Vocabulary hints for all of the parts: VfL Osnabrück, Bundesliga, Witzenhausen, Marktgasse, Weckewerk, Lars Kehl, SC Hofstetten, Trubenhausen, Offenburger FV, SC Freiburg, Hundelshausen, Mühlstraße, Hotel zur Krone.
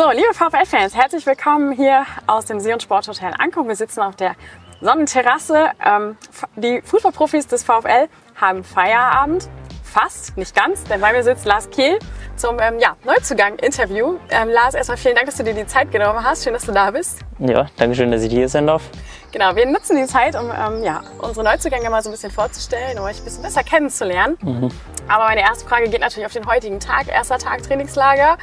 So, liebe VfL-Fans, herzlich willkommen hier aus dem See- und Sporthotel Ankow. Wir sitzen auf der Sonnenterrasse. Die Fußballprofis des VfL haben Feierabend. Fast, nicht ganz, denn bei mir sitzt Lars Kehl zum Neuzugang-Interview. Lars, erstmal vielen Dank, dass du dir die Zeit genommen hast. Schön, dass du da bist. Ja, danke schön, dass ich hier sein darf. Genau, wir nutzen die Zeit, um unsere Neuzugänge mal so ein bisschen vorzustellen, um euch ein bisschen besser kennenzulernen. Mhm. Aber meine erste Frage geht natürlich auf den heutigen Tag. Erster Tag Trainingslager.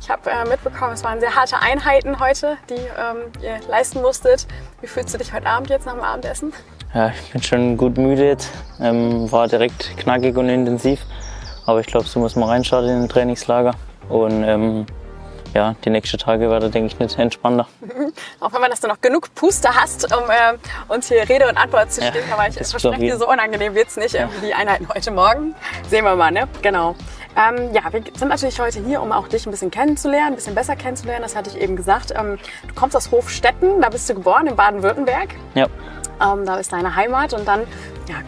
Ich habe mitbekommen, es waren sehr harte Einheiten heute, die ihr leisten musstet. Wie fühlst du dich heute Abend jetzt nach dem Abendessen? Ja, ich bin schon gut müde, war direkt knackig und intensiv, aber ich glaube, so muss man reinstarten in ein Trainingslager und ja, die nächsten Tage werden, denke ich, nicht entspannter. Auch wenn man, dass du noch genug Puste hast, um uns hier Rede und Antwort zu stehen, ja, aber ich verspreche dir, so unangenehm wird es nicht, die Einheiten heute Morgen. Sehen wir mal, ne? Genau. Ja, wir sind natürlich heute hier, um auch dich ein bisschen kennenzulernen, ein bisschen besser kennenzulernen, das hatte ich eben gesagt. Du kommst aus Hofstetten, da bist du geboren, in Baden-Württemberg. Ja. Da ist deine Heimat und dann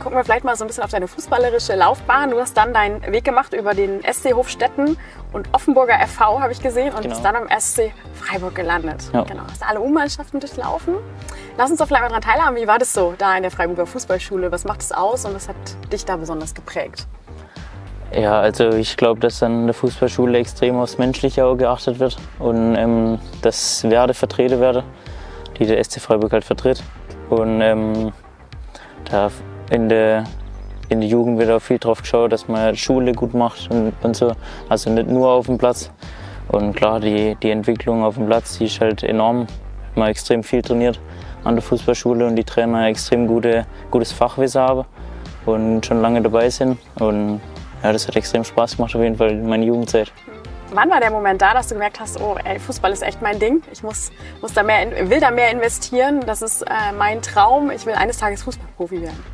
gucken wir vielleicht mal so ein bisschen auf deine fußballerische Laufbahn. Du hast dann deinen Weg gemacht über den SC Hofstetten und Offenburger FV, habe ich gesehen, und bist dann am SC Freiburg gelandet. Ja. Genau, hast alle U-Mannschaften durchlaufen. Lass uns doch vielleicht mal daran teilhaben, wie war das so da in der Freiburger Fußballschule? Was macht es aus und was hat dich da besonders geprägt? Ja, also ich glaube, dass an der Fußballschule extrem aufs Menschliche auch geachtet wird und dass Werte vertreten werden, die der SC Freiburg halt vertritt. Und da in der Jugend wird auch viel drauf geschaut, dass man Schule gut macht und so. Also nicht nur auf dem Platz. Und klar, die Entwicklung auf dem Platz, die ist halt enorm. Man hat extrem viel trainiert an der Fußballschule und die Trainer extrem gutes Fachwissen haben und schon lange dabei sind. Und ja, das hat extrem Spaß gemacht, auf jeden Fall meine Jugendzeit. Wann war der Moment da, dass du gemerkt hast, oh ey, Fußball ist echt mein Ding, ich will da mehr investieren, das ist mein Traum, ich will eines Tages Fußballprofi werden?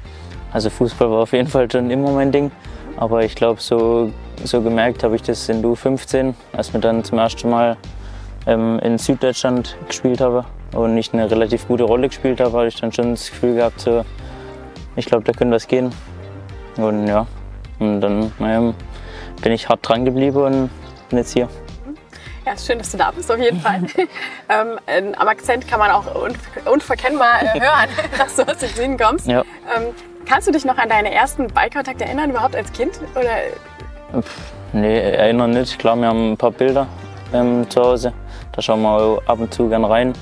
Also Fußball war auf jeden Fall schon immer mein Ding, aber ich glaube, so gemerkt habe ich das in der U15, als wir dann zum ersten Mal in Süddeutschland gespielt haben und ich eine relativ gute Rolle gespielt habe, habe ich dann schon das Gefühl gehabt, so, ich glaube, da könnte was gehen. Und ja, und dann bin ich hart dran geblieben und jetzt hier. Ja, schön, dass du da bist, auf jeden Fall. Am Akzent kann man auch unverkennbar hören, dass du aus den Süden kommst. Ja. Kannst du dich noch an deine ersten Ballkontakte erinnern, überhaupt als Kind? Oder? Nee, erinnern nicht. Klar, wir haben ein paar Bilder zu Hause. Da schauen wir ab und zu gern rein.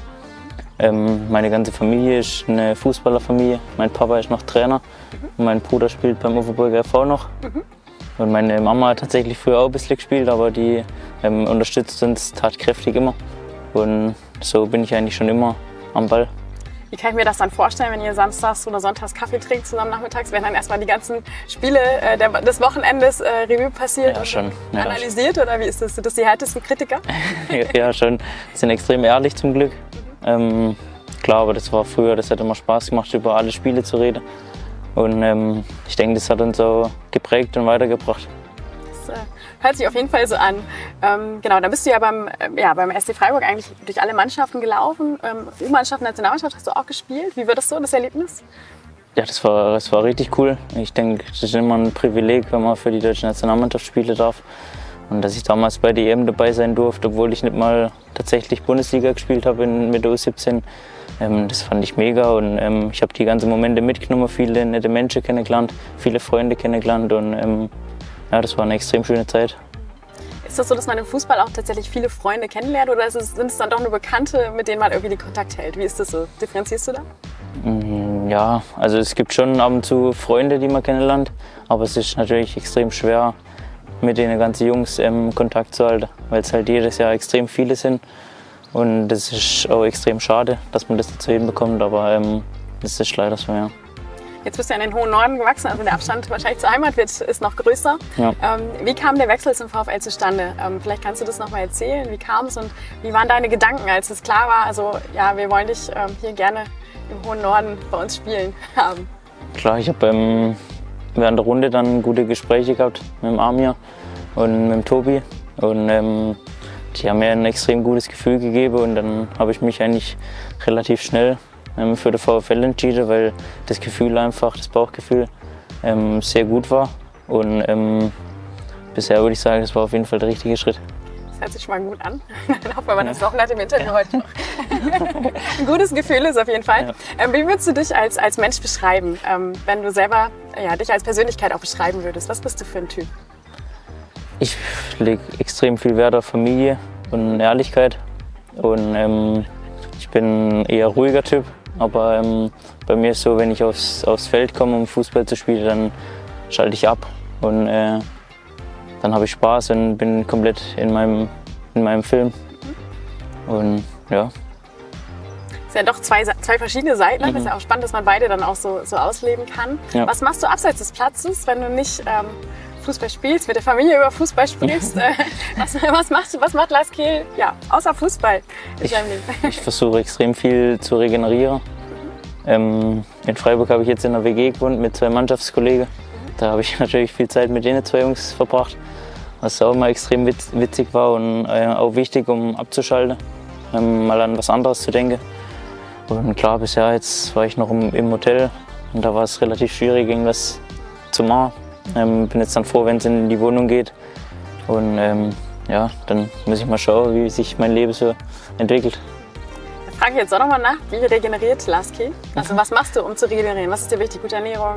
Meine ganze Familie ist eine Fußballerfamilie. Mein Papa ist noch Trainer. Mhm. Und mein Bruder spielt beim Uweburger FV noch. Mhm. Und meine Mama hat tatsächlich früher auch ein bisschen gespielt, aber die unterstützt uns tatkräftig immer. Und so bin ich eigentlich schon immer am Ball. Wie kann ich mir das dann vorstellen, wenn ihr samstags oder sonntags Kaffee trinkt zusammen nachmittags, wenn dann erstmal die ganzen Spiele des Wochenendes Revue passiert und analysiert? Oder wie ist das? Sind das die härtesten Kritiker? Ja, schon. Die sind extrem ehrlich zum Glück. Mhm. Klar, aber das war früher, das hat immer Spaß gemacht, über alle Spiele zu reden. Und ich denke, das hat uns auch geprägt und weitergebracht. Das hört sich auf jeden Fall so an. Genau, dann bist du ja beim SC Freiburg eigentlich durch alle Mannschaften gelaufen. U-Mannschaft, Nationalmannschaft hast du auch gespielt. Wie war das so, das Erlebnis? Ja, das war richtig cool. Ich denke, das ist immer ein Privileg, wenn man für die deutsche Nationalmannschaft spielen darf. Und dass ich damals bei der EM dabei sein durfte, obwohl ich nicht mal tatsächlich Bundesliga gespielt habe mit der U17, das fand ich mega und ich habe die ganzen Momente mitgenommen, viele nette Menschen kennengelernt, viele Freunde kennengelernt und ja, das war eine extrem schöne Zeit. Ist das so, dass man im Fußball auch tatsächlich viele Freunde kennenlernt oder sind es dann doch nur Bekannte, mit denen man irgendwie den Kontakt hält? Wie ist das so? Differenzierst du da? Ja, also es gibt schon ab und zu Freunde, die man kennenlernt, aber es ist natürlich extrem schwer, mit den ganzen Jungs Kontakt zu halten, weil es halt jedes Jahr extrem viele sind und das ist auch extrem schade, dass man das dazu hinbekommt, aber das ist leider so, ja. Jetzt bist du in den hohen Norden gewachsen, also der Abstand wahrscheinlich zur Heimat ist noch größer. Ja. Wie kam der Wechsel zum VfL zustande? Vielleicht kannst du das nochmal erzählen, wie kam es und wie waren deine Gedanken, als es klar war, also ja, wir wollen dich hier gerne im hohen Norden bei uns spielen haben? Klar, ich habe während der Runde dann gute Gespräche gehabt mit dem Amir und mit dem Tobi und die haben mir ein extrem gutes Gefühl gegeben und dann habe ich mich eigentlich relativ schnell für den VfL entschieden, weil das Gefühl einfach, das Bauchgefühl sehr gut war und bisher würde ich sagen, das war auf jeden Fall der richtige Schritt. Das hört sich mal gut an. Dann hoffen wir mal, dass doch nach dem Interview heute noch ein gutes Gefühl ist auf jeden Fall. Ja. Wie würdest du dich als Mensch beschreiben, wenn du selber dich als Persönlichkeit auch beschreiben würdest? Was bist du für ein Typ? Ich lege extrem viel Wert auf Familie und Ehrlichkeit. Und ich bin eher ruhiger Typ. Aber bei mir ist so, wenn ich aufs Feld komme, um Fußball zu spielen, dann schalte ich ab. Und dann habe ich Spaß und bin komplett in meinem Film. Und ja. Es sind ja doch zwei verschiedene Seiten. Mhm. Das ist ja auch spannend, dass man beide dann auch so ausleben kann. Ja. Was machst du abseits des Platzes, wenn du nicht Fußball spielst, mit der Familie über Fußball spielst? Was macht Lars Kehl außer Fußball in seinem Leben? Ich versuche extrem viel zu regenerieren. In Freiburg habe ich jetzt in einer WG gewohnt mit zwei Mannschaftskollegen. Da habe ich natürlich viel Zeit mit denen zwei Jungs verbracht, was auch immer extrem witzig war und auch wichtig, um abzuschalten, mal an was anderes zu denken. Und klar, bisher jetzt war ich noch im Hotel und da war es relativ schwierig, irgendwas zu machen. Bin jetzt dann froh, wenn es in die Wohnung geht und dann muss ich mal schauen, wie sich mein Leben so entwickelt. Frage ich jetzt auch nochmal nach, wie regeneriert Lars Kehl? Also was machst du, um zu regenerieren? Was ist dir wichtig? Gute Ernährung?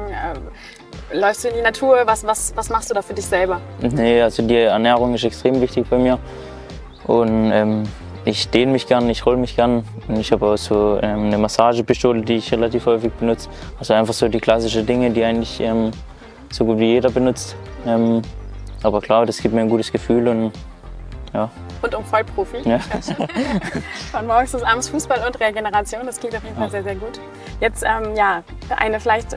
Läufst du in die Natur? Was machst du da für dich selber? Nee, also die Ernährung ist extrem wichtig bei mir. Und ich dehne mich gern, ich roll mich gern. Und ich habe auch so eine Massagepistole, die ich relativ häufig benutze. Also einfach so die klassischen Dinge, die eigentlich so gut wie jeder benutzt. Aber klar, das gibt mir ein gutes Gefühl. Und ja. Und um Vollprofi. Ja. Von morgens bis abends Fußball und Regeneration, das klingt auf jeden Fall sehr, sehr gut. Jetzt eine vielleicht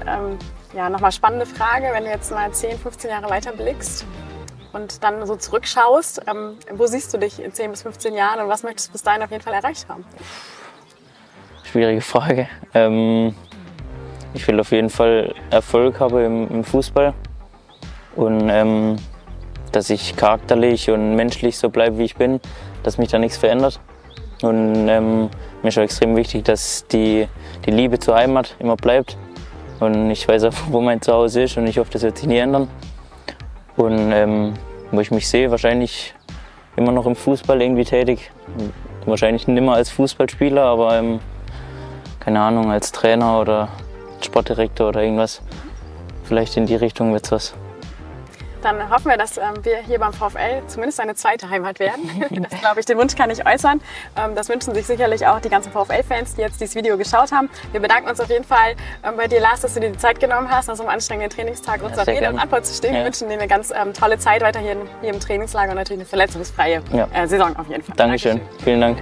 nochmal spannende Frage, wenn du jetzt mal 10, 15 Jahre weiter blickst und dann so zurückschaust, wo siehst du dich in 10 bis 15 Jahren und was möchtest du bis dahin auf jeden Fall erreicht haben? Schwierige Frage. Ich will auf jeden Fall Erfolg haben im Fußball und dass ich charakterlich und menschlich so bleibe, wie ich bin, dass mich da nichts verändert. Und mir ist auch extrem wichtig, dass die Liebe zur Heimat immer bleibt. Und ich weiß auch, wo mein Zuhause ist und ich hoffe, das wird sich nie ändern. Und wo ich mich sehe, wahrscheinlich immer noch im Fußball irgendwie tätig. Wahrscheinlich nicht mehr als Fußballspieler, aber keine Ahnung, als Trainer oder Sportdirektor oder irgendwas. Vielleicht in die Richtung wird's was. Dann hoffen wir, dass wir hier beim VfL zumindest eine zweite Heimat werden. Das glaube ich, den Wunsch kann ich äußern. Das wünschen sich sicherlich auch die ganzen VfL-Fans, die jetzt dieses Video geschaut haben. Wir bedanken uns auf jeden Fall bei dir, Lars, dass du dir die Zeit genommen hast, nach so einem anstrengenden Trainingstag uns auf Rede und Antwort zu stehen. Wir wünschen dir eine ganz tolle Zeit weiter hier im Trainingslager und natürlich eine verletzungsfreie Saison auf jeden Fall. Dankeschön. Vielen Dank.